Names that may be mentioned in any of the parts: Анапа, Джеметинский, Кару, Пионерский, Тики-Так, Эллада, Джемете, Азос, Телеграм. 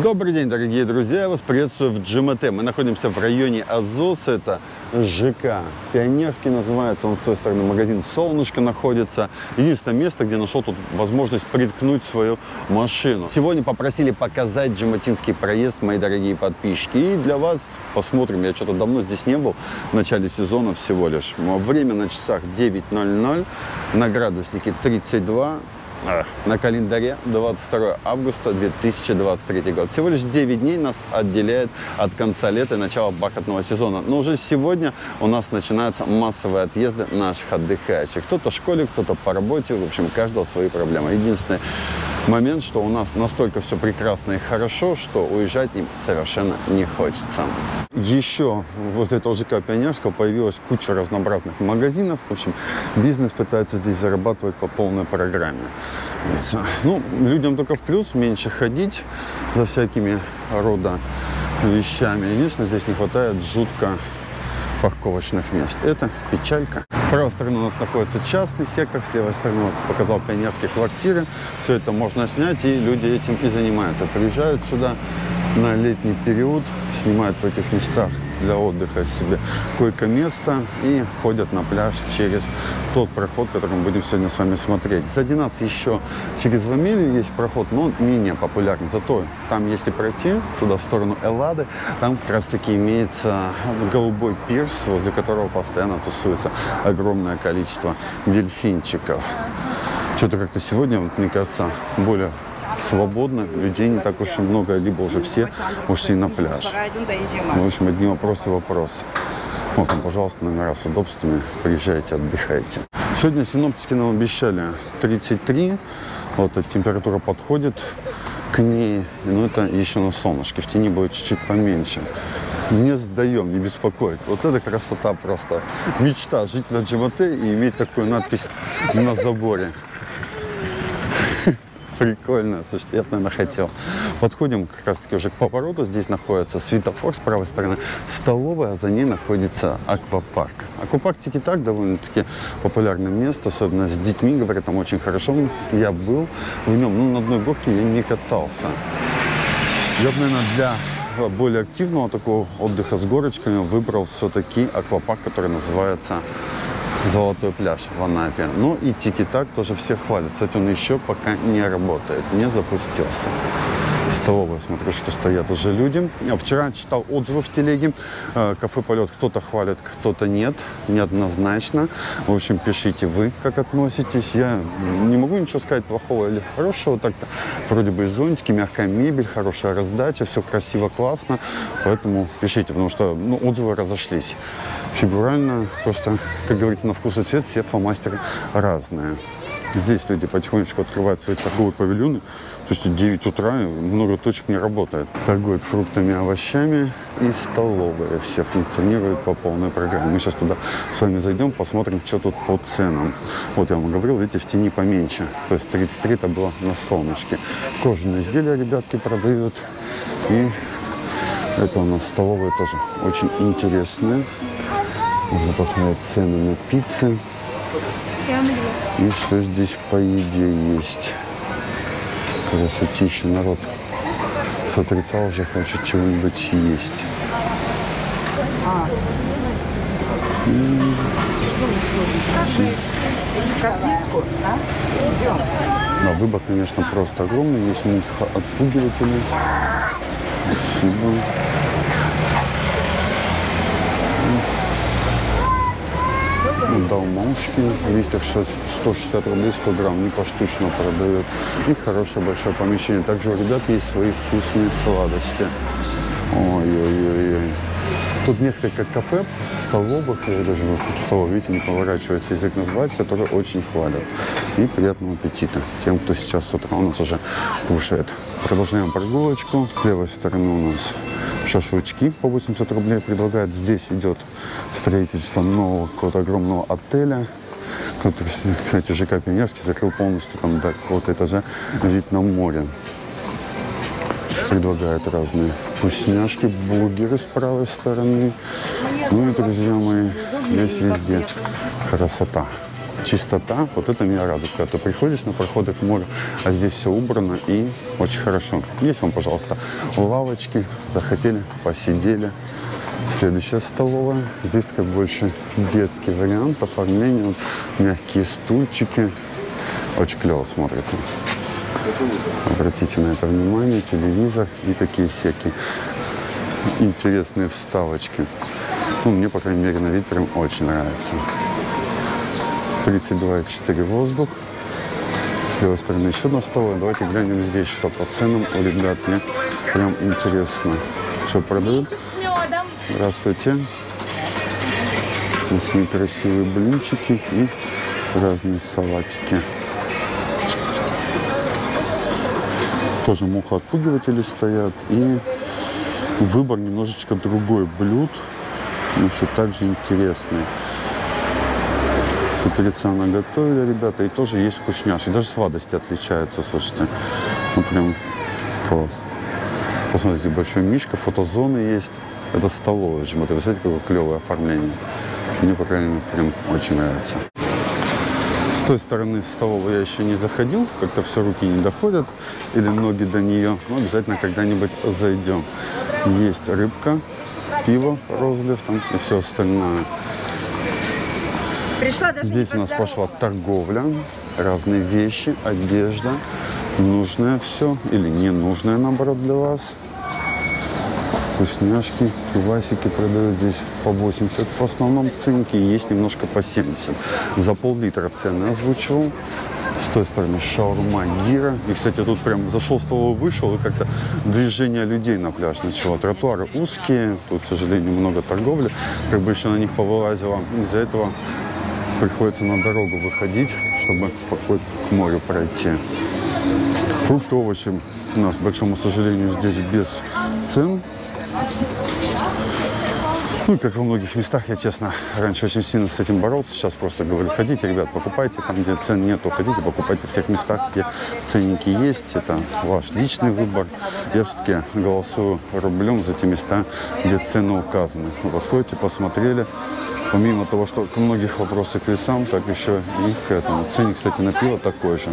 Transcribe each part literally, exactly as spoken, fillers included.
Добрый день, дорогие друзья! Я вас приветствую в Джемете. Мы находимся в районе Азос. Это ЖК Пионерский называется. Он с той стороны магазин «Солнышко» находится. Единственное место, где нашел тут возможность приткнуть свою машину. Сегодня попросили показать Джеметинский проезд, мои дорогие подписчики. И для вас посмотрим. Я что-то давно здесь не был. В начале сезона всего лишь. Время на часах девять ноль ноль. На градуснике тридцать два. На календаре двадцать второе августа две тысячи двадцать третий год. Всего лишь девять дней нас отделяет от конца лета и начала бархатного сезона. Но уже сегодня у нас начинаются массовые отъезды наших отдыхающих. Кто-то в школе, кто-то по работе. В общем, у каждого свои проблемы. Единственный момент, что у нас настолько все прекрасно и хорошо, что уезжать им совершенно не хочется. Еще возле этого ЖК Пионерского появилась куча разнообразных магазинов. В общем, бизнес пытается здесь зарабатывать по полной программе. Ну, людям только в плюс, меньше ходить за всякими рода вещами. Единственное, здесь не хватает жутко парковочных мест. Это печалька. С правой стороны у нас находится частный сектор, с левой стороны показал пионерские квартиры. Все это можно снять, и люди этим и занимаются. Приезжают сюда на летний период, снимают в этих местах для отдыха себе койко-место и ходят на пляж через тот проход, который мы будем сегодня с вами смотреть. Сзади нас еще через Ламелью есть проход, но он менее популярный. Зато там, если пройти туда, в сторону Эллады, там как раз-таки имеется голубой пирс, возле которого постоянно тусуется огромное количество дельфинчиков. Что-то как-то сегодня, вот, мне кажется, более свободно, людей не так уж и много, либо уже все ушли на пляж. В общем, одни вопросы вопросы. Вот там, пожалуйста, номера с удобствами. Приезжайте, отдыхайте. Сегодня синоптики нам обещали тридцать три. Вот эта температура подходит к ней. Но это еще на солнышке. В тени будет чуть-чуть поменьше. Не сдаем, не беспокоит. Вот это красота просто. Мечта жить на Джемете и иметь такую надпись на заборе. Прикольно, слушайте, я, наверное, хотел. Подходим как раз-таки уже к повороту. Здесь находится светофор, с правой стороны столовая, а за ней находится аквапарк. Аквапарк Тики-Так довольно-таки популярное место, особенно с детьми, говорят, там очень хорошо. Я был в нем, но на одной горке я не катался. Я бы, наверное, для более активного такого отдыха с горочками выбрал все-таки аквапарк, который называется «Золотой пляж» в Анапе. Ну и Тики-Так тоже все хвалят. Кстати, он еще пока не работает, не запустился. Столовая, смотрю, что стоят уже люди. Вчера читал отзывы в телеге. Кафе «Полет» кто-то хвалит, кто-то нет. Неоднозначно. В общем, пишите вы, как относитесь. Я не могу ничего сказать плохого или хорошего. Так-то вроде бы и зонтики, мягкая мебель, хорошая раздача. Все красиво, классно. Поэтому пишите, потому что ну, отзывы разошлись. Фигурально, просто, как говорится, на вкус и цвет все фломастеры разные. Здесь люди потихонечку открывают свои торговые павильоны, потому что девять утра много точек не работает. Торгуют фруктами, овощами, и столовые все функционируют по полной программе. Мы сейчас туда с вами зайдем, посмотрим, что тут по ценам. Вот я вам говорил, видите, в тени поменьше. То есть тридцать три это было на солнышке. Кожаные изделия ребятки продают. И это у нас столовые тоже очень интересные. Можно посмотреть цены на пиццы. И что здесь по еде есть. Красотища, народ с отрицал уже хочет чего-нибудь есть. На выбор, конечно, просто огромный. Есть мультфильм-отпугиватели. Спасибо. Долмаушки, двести шестьдесят, сто шестьдесят рублей сто грамм, не поштучно продают. И хорошее большое помещение. Также у ребят есть свои вкусные сладости. Ой-ой-ой. Тут несколько кафе, столовых, я даже столов, видите, не поворачивается язык назвать, которые очень хвалят. И приятного аппетита тем, кто сейчас с утра у нас уже кушает. Продолжаем прогулочку. С левой стороны у нас шашлычки по восемьдесят рублей предлагают. Здесь идет строительство нового какого-то огромного отеля. Кто-то, кстати, ЖК Пионерский закрыл полностью там до какого-то этажа вид на море. Предлагают разные вкусняшки, бургеры с правой стороны. Ну и, друзья мои, здесь везде красота. чистота, вот это меня радует, когда ты приходишь на проходы к морю, а здесь все убрано и очень хорошо. Есть вам, пожалуйста, лавочки, захотели, посидели. Следующая столовая. Здесь как больше детский вариант оформления, мягкие стульчики. Очень клево смотрится. Обратите на это внимание, телевизор и такие всякие интересные вставочки. Ну, мне, по крайней мере, на вид прям очень нравится. тридцать два и четыре воздух. С левой стороны еще одна столовая. Давайте глянем здесь, что по ценам. О, ребят, мне прям интересно, что продают. Здравствуйте. Вкусные красивые блинчики и разные салатики. Тоже мухоотпугиватели стоят. И выбор немножечко другой блюд. Но все так же интересный. С утреца наготовили, ребята. И тоже есть вкусняшки. Даже сладости отличаются, слушайте. Ну прям класс. Посмотрите, большой мишка, фотозоны есть. Это столовая, вы представляете, какое клевое оформление. Мне, по крайней мере, прям очень нравится. С той стороны столовой я еще не заходил, как-то все руки не доходят или ноги до нее, но обязательно когда-нибудь зайдем. Есть рыбка, пиво, розлив там и все остальное. Здесь у нас пошла торговля, разные вещи, одежда, нужное все или ненужное, наоборот, для вас. Вкусняшки, пивасики продают здесь по восемьдесят, по основном цинки, есть немножко по семьдесят. За пол-литра цены озвучил. С той стороны шаурма, гира. И, кстати, тут прям зашел столовой, вышел, и как-то движение людей на пляж начало. Тротуары узкие, тут, к сожалению, много торговли, как бы еще на них повылазило. Из-за этого приходится на дорогу выходить, чтобы спокойно к морю пройти. Фрукты, овощи у нас, к большому сожалению, здесь без цен. Ну и как во многих местах, я честно раньше очень сильно с этим боролся, сейчас просто говорю, ходите, ребят, покупайте там, где цен нету, ходите, покупайте в тех местах, где ценники есть, это ваш личный выбор. Я все-таки голосую рублем за те места, где цены указаны. Подходите, посмотрели, помимо того, что к многих вопросах к весам, так еще и к этому. Ценник, кстати, на пиво такой же.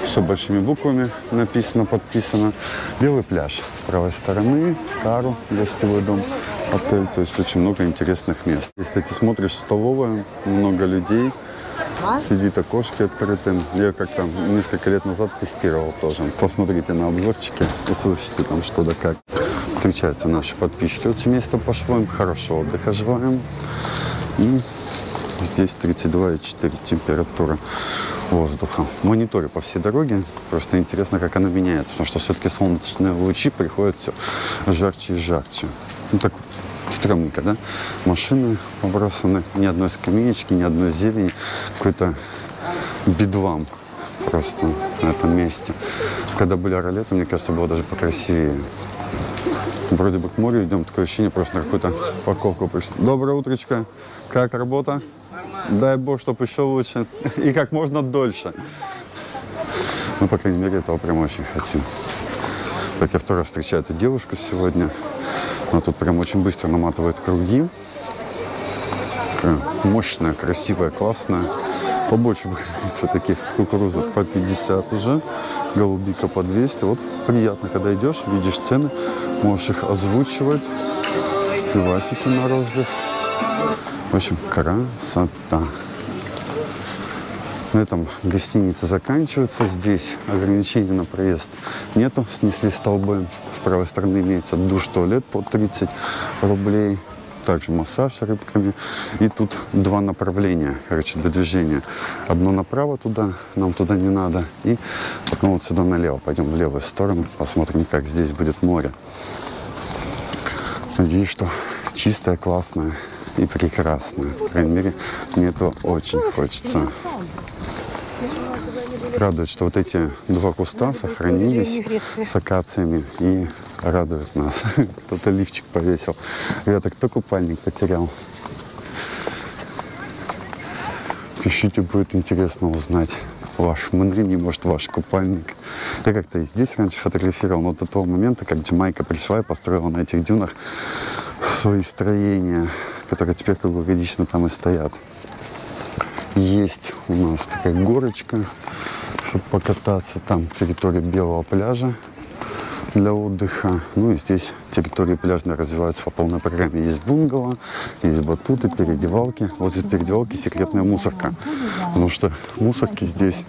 Все большими буквами написано, подписано. Белый пляж с правой стороны, Кару, гостевой дом, отель. То есть очень много интересных мест. Если ты смотришь столовая, много людей, сидит окошки открытым. Я как-то несколько лет назад тестировал тоже. Посмотрите на обзорчики и слышите там что да как. Встречаются наши подписчики от семейства пошло. Им хорошего отдыха желаем. И здесь тридцать два и четыре температура воздуха. Мониторю по всей дороге. Просто интересно, как она меняется. Потому что все-таки солнечные лучи приходят все жарче и жарче. Ну так стрёмненько, да? Машины побросаны. Ни одной скамеечки, ни одной зелени. Какой-то бедлам просто на этом месте. Когда были ролеты, мне кажется, было даже покрасивее. Вроде бы к морю идем, такое ощущение, просто на какую-то парковку пришли. Доброе утречко. Как работа? Дай бог, чтобы еще лучше. И как можно дольше. Ну, по крайней мере, этого прям очень хотим. Так, я второй раз встречаю эту девушку сегодня. Она тут прям очень быстро наматывает круги. Такая мощная, красивая, классная. Побольше, говорится, таких кукурузок по пятьдесят уже, голубика по двести. Вот приятно, когда идешь, видишь цены, можешь их озвучивать. Пивасики на розлив. В общем, красота. На этом гостиница заканчивается. Здесь ограничений на проезд нету. Снесли столбы. С правой стороны имеется душ-туалет по тридцать рублей. Также массаж рыбками. И тут два направления, короче, для движения. Одно направо туда, нам туда не надо. И потом вот сюда налево. Пойдем в левую сторону, посмотрим, как здесь будет море. Надеюсь, что чистое, классное и прекрасное. По крайней мере, мне этого очень хочется. Радует, что вот эти два куста сохранились с акациями и радует нас. Кто-то лифчик повесил. Ребята, кто купальник потерял? Пишите, будет интересно узнать ваше мнение, может, ваш купальник. Я как-то и здесь раньше фотографировал, но до того момента, как Джамайка пришла и построила на этих дюнах свои строения, которые теперь круглогодично там и стоят. Есть у нас такая горочка, чтобы покататься. Там территория белого пляжа для отдыха. Ну и здесь территории пляжные развиваются по полной программе. Есть бунгало, есть батуты, переодевалки. Вот здесь переодевалки секретная мусорка, потому что мусорки здесь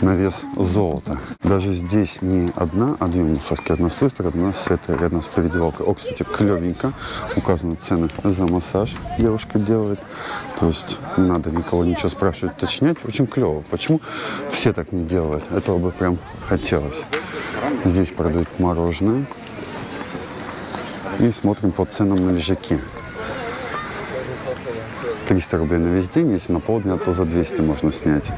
на вес золота. Даже здесь не одна, а две мусорки. Одна с той стороны, одна с этой, рядом с переодевалкой. О, кстати, клевенько указаны цены за массаж. Девушка делает. То есть не надо никого ничего спрашивать, уточнять. Очень клево. Почему все так не делают? Этого бы прям хотелось. Здесь продают мороженое. И смотрим по ценам на лежаки. триста рублей на весь день. Если на полдня, то за двести можно снять.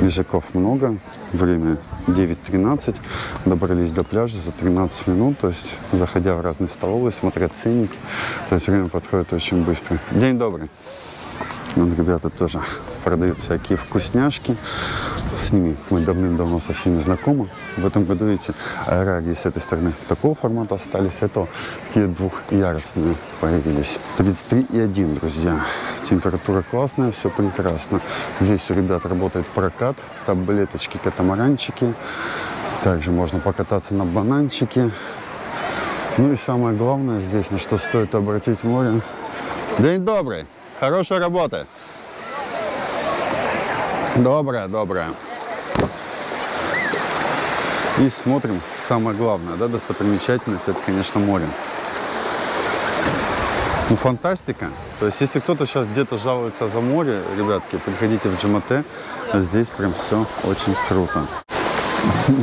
Лежаков много. Время девять тринадцать. Добрались до пляжа за тринадцать минут. То есть, заходя в разные столовые, смотря ценники. То есть, время подходит очень быстро. День добрый. Вот ребята тоже продают всякие вкусняшки. С ними мы давным-давно со всеми знакомы. В этом году, видите, аэрарии с этой стороны такого формата остались, это такие двухъярусные появились. тридцать три и один, друзья. Температура классная, все прекрасно. Здесь у ребят работает прокат, таблеточки, катамаранчики. Также можно покататься на бананчике. Ну и самое главное здесь, на что стоит обратить внимание. День добрый! Хорошая работа. Добрая, добрая. И смотрим самое главное, да, достопримечательность, это, конечно, море. Ну, фантастика. То есть, если кто-то сейчас где-то жалуется за море, ребятки, приходите в Джемете. Здесь прям все очень круто.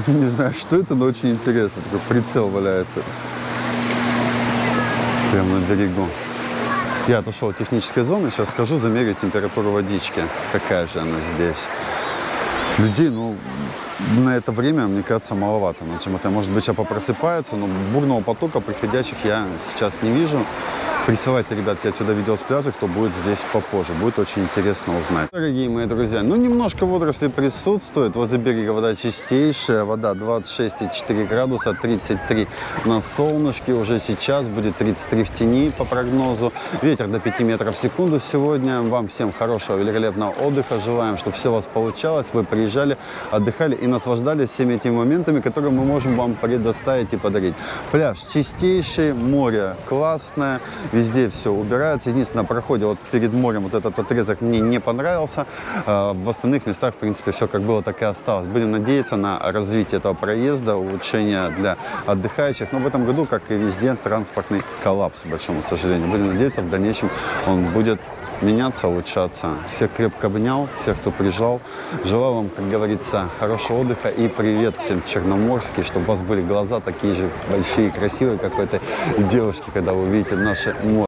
Не знаю, что это, но очень интересно. Такой прицел валяется. Прямо на берегу. Я отошел от технической зоны, сейчас скажу, замерю температуру водички, какая же она здесь. Людей, ну, на это время, мне кажется, маловато. На чем это, может быть, сейчас попросыпается, но бурного потока приходящих я сейчас не вижу. Присылайте, ребятки, отсюда видео с пляжа, кто будет здесь попозже. Будет очень интересно узнать. Дорогие мои друзья, ну, немножко водоросли присутствует. Возле берега вода чистейшая. Вода двадцать шесть и четыре градуса, тридцать три на солнышке. Уже сейчас будет тридцать три в тени по прогнозу. Ветер до пяти метров в секунду сегодня. Вам всем хорошего, великолепного отдыха. Желаем, чтобы все у вас получалось. Вы приезжали, отдыхали и наслаждались всеми этими моментами, которые мы можем вам предоставить и подарить. Пляж чистейший, море классное. Везде все убирается. Единственное, на проходе вот перед морем вот этот отрезок мне не понравился. В остальных местах, в принципе, все как было, так и осталось. Будем надеяться на развитие этого проезда, улучшение для отдыхающих. Но в этом году, как и везде, транспортный коллапс, к большому сожалению. Будем надеяться, в дальнейшем он будет меняться, улучшаться. Всех крепко обнял, всех, кто прижал. Желаю вам, как говорится, хорошего отдыха и привет всем черноморский, чтобы у вас были глаза такие же большие и красивые, как у этой девушки, когда вы увидите наше море.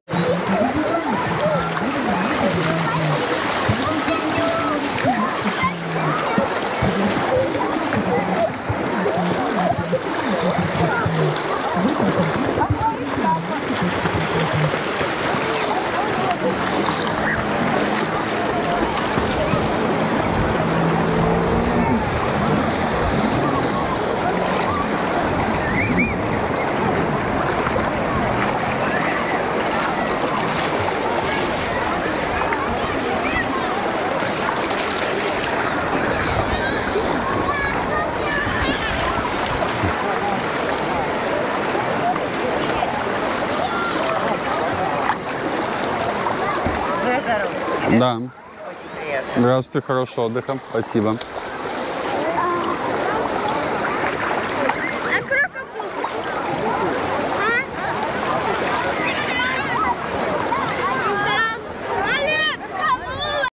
Да. Очень приятно. Здравствуйте, хорошего отдыха. Спасибо.